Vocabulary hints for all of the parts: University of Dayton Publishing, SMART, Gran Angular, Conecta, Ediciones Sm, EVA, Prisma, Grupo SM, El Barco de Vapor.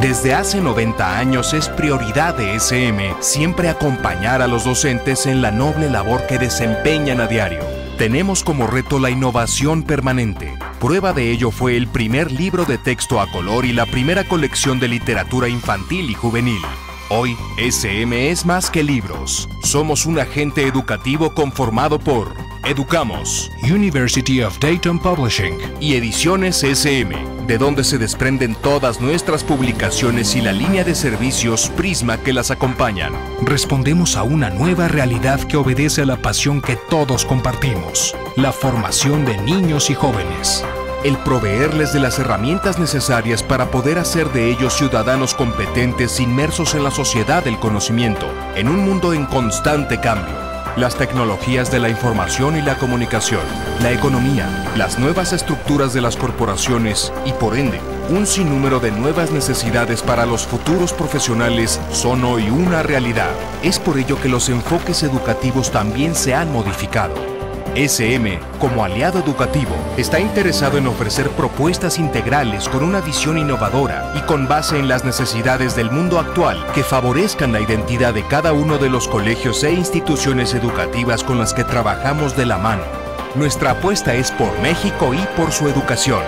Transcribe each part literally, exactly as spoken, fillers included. Desde hace noventa años es prioridad de S M siempre acompañar a los docentes en la noble labor que desempeñan a diario. Tenemos como reto la innovación permanente. Prueba de ello fue el primer libro de texto a color y la primera colección de literatura infantil y juvenil. Hoy, S M es más que libros. Somos un agente educativo conformado por Educamos, University of Dayton Publishing y Ediciones S M, de donde se desprenden todas nuestras publicaciones y la línea de servicios Prisma que las acompañan. Respondemos a una nueva realidad que obedece a la pasión que todos compartimos, la formación de niños y jóvenes. El proveerles de las herramientas necesarias para poder hacer de ellos ciudadanos competentes inmersos en la sociedad del conocimiento, en un mundo en constante cambio. Las tecnologías de la información y la comunicación, la economía, las nuevas estructuras de las corporaciones y, por ende, un sinnúmero de nuevas necesidades para los futuros profesionales son hoy una realidad. Es por ello que los enfoques educativos también se han modificado. S M, como aliado educativo, está interesado en ofrecer propuestas integrales con una visión innovadora y con base en las necesidades del mundo actual que favorezcan la identidad de cada uno de los colegios e instituciones educativas con las que trabajamos de la mano. Nuestra apuesta es por México y por su educación.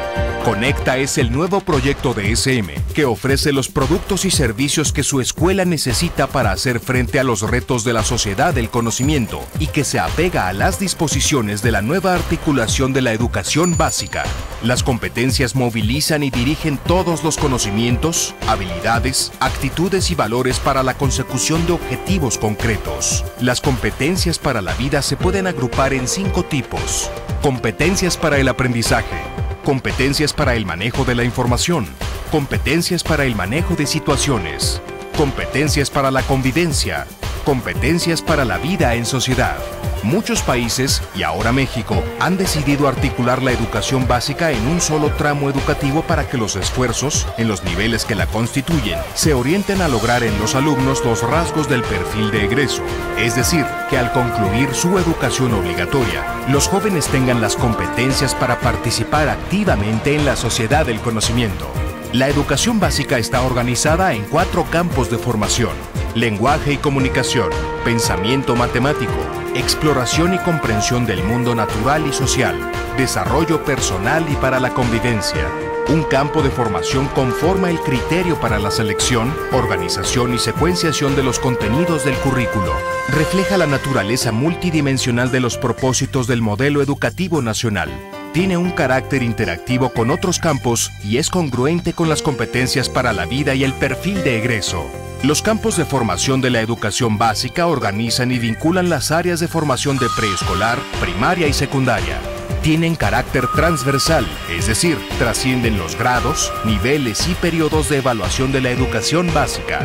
Conecta es el nuevo proyecto de S M que ofrece los productos y servicios que su escuela necesita para hacer frente a los retos de la sociedad del conocimiento y que se apega a las disposiciones de la nueva articulación de la educación básica. Las competencias movilizan y dirigen todos los conocimientos, habilidades, actitudes y valores para la consecución de objetivos concretos. Las competencias para la vida se pueden agrupar en cinco tipos. Competencias para el aprendizaje. Competencias para el manejo de la información, competencias para el manejo de situaciones, competencias para la convivencia, competencias para la vida en sociedad. Muchos países, y ahora México, han decidido articular la educación básica en un solo tramo educativo para que los esfuerzos, en los niveles que la constituyen, se orienten a lograr en los alumnos los rasgos del perfil de egreso. Es decir, que al concluir su educación obligatoria, los jóvenes tengan las competencias para participar activamente en la sociedad del conocimiento. La educación básica está organizada en cuatro campos de formación: lenguaje y comunicación, pensamiento matemático, exploración y comprensión del mundo natural y social, desarrollo personal y para la convivencia. Un campo de formación conforma el criterio para la selección, organización y secuenciación de los contenidos del currículo. Refleja la naturaleza multidimensional de los propósitos del modelo educativo nacional. Tiene un carácter interactivo con otros campos y es congruente con las competencias para la vida y el perfil de egreso. Los campos de formación de la educación básica organizan y vinculan las áreas de formación de preescolar, primaria y secundaria. Tienen carácter transversal, es decir, trascienden los grados, niveles y periodos de evaluación de la educación básica.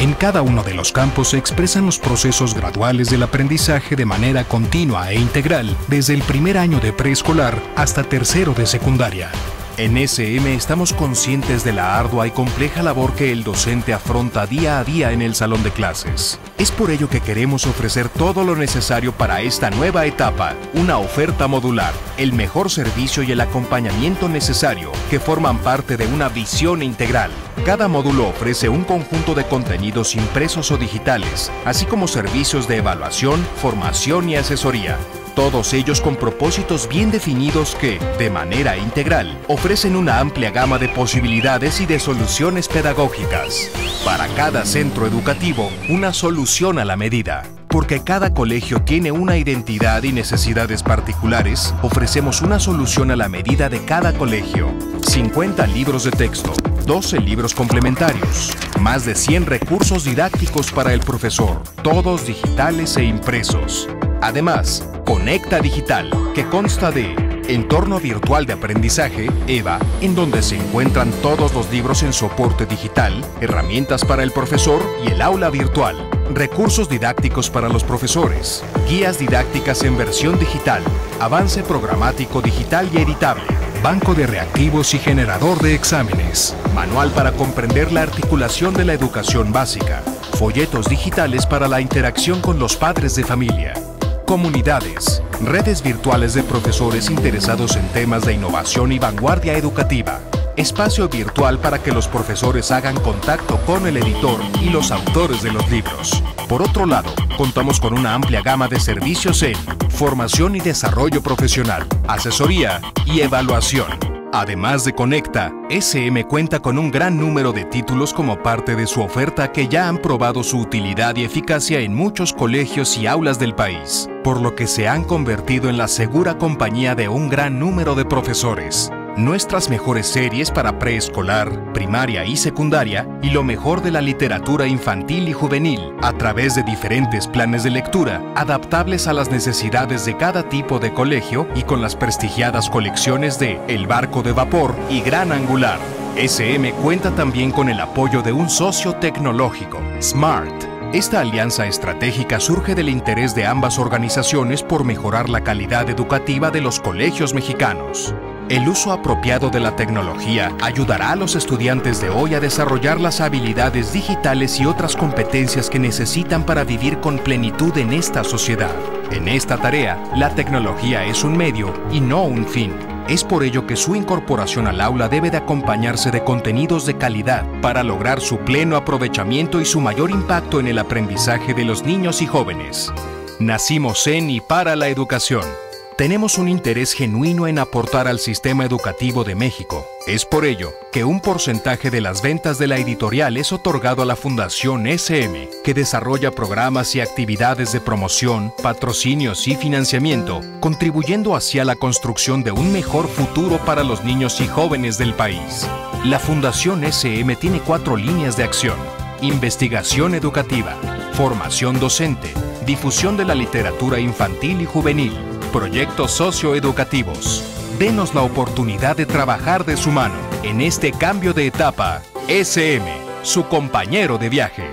En cada uno de los campos se expresan los procesos graduales del aprendizaje de manera continua e integral, desde el primer año de preescolar hasta tercero de secundaria. En S M estamos conscientes de la ardua y compleja labor que el docente afronta día a día en el salón de clases. Es por ello que queremos ofrecer todo lo necesario para esta nueva etapa, una oferta modular, el mejor servicio y el acompañamiento necesario, que forman parte de una visión integral. Cada módulo ofrece un conjunto de contenidos impresos o digitales, así como servicios de evaluación, formación y asesoría. Todos ellos con propósitos bien definidos que, de manera integral, ofrecen una amplia gama de posibilidades y de soluciones pedagógicas. Para cada centro educativo, una solución a la medida. Porque cada colegio tiene una identidad y necesidades particulares, ofrecemos una solución a la medida de cada colegio. cincuenta libros de texto, doce libros complementarios, más de cien recursos didácticos para el profesor, todos digitales e impresos. Además, Conecta Digital, que consta de Entorno Virtual de Aprendizaje, EVA, en donde se encuentran todos los libros en soporte digital, herramientas para el profesor y el aula virtual, recursos didácticos para los profesores, guías didácticas en versión digital, avance programático digital y editable, banco de reactivos y generador de exámenes, manual para comprender la articulación de la educación básica, folletos digitales para la interacción con los padres de familia. Comunidades, redes virtuales de profesores interesados en temas de innovación y vanguardia educativa, espacio virtual para que los profesores hagan contacto con el editor y los autores de los libros. Por otro lado, contamos con una amplia gama de servicios en formación y desarrollo profesional, asesoría y evaluación. Además de Conecta, S M cuenta con un gran número de títulos como parte de su oferta que ya han probado su utilidad y eficacia en muchos colegios y aulas del país, por lo que se han convertido en la segura compañía de un gran número de profesores. Nuestras mejores series para preescolar, primaria y secundaria y lo mejor de la literatura infantil y juvenil a través de diferentes planes de lectura adaptables a las necesidades de cada tipo de colegio y con las prestigiadas colecciones de El Barco de Vapor y Gran Angular. S M cuenta también con el apoyo de un socio tecnológico, SMART. Esta alianza estratégica surge del interés de ambas organizaciones por mejorar la calidad educativa de los colegios mexicanos. El uso apropiado de la tecnología ayudará a los estudiantes de hoy a desarrollar las habilidades digitales y otras competencias que necesitan para vivir con plenitud en esta sociedad. En esta tarea, la tecnología es un medio y no un fin. Es por ello que su incorporación al aula debe de acompañarse de contenidos de calidad para lograr su pleno aprovechamiento y su mayor impacto en el aprendizaje de los niños y jóvenes. Nacimos en y para la educación. Tenemos un interés genuino en aportar al sistema educativo de México. Es por ello que un porcentaje de las ventas de la editorial es otorgado a la Fundación S M, que desarrolla programas y actividades de promoción, patrocinios y financiamiento, contribuyendo así a la construcción de un mejor futuro para los niños y jóvenes del país. La Fundación S M tiene cuatro líneas de acción: investigación educativa, formación docente, difusión de la literatura infantil y juvenil, proyectos socioeducativos. Denos la oportunidad de trabajar de su mano en este cambio de etapa. S M, su compañero de viaje.